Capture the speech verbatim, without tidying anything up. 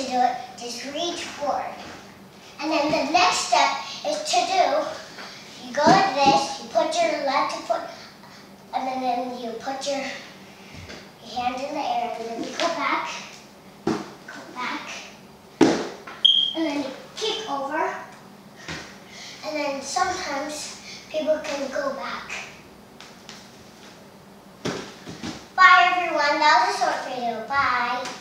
to do it is reach forward. And then the next step is to do, you go like this, you put your left foot, and then, then you put your, your hand in the air, and then you go back, go back, and then you kick over, and then sometimes people can go back. Bye everyone, that was a short video, bye.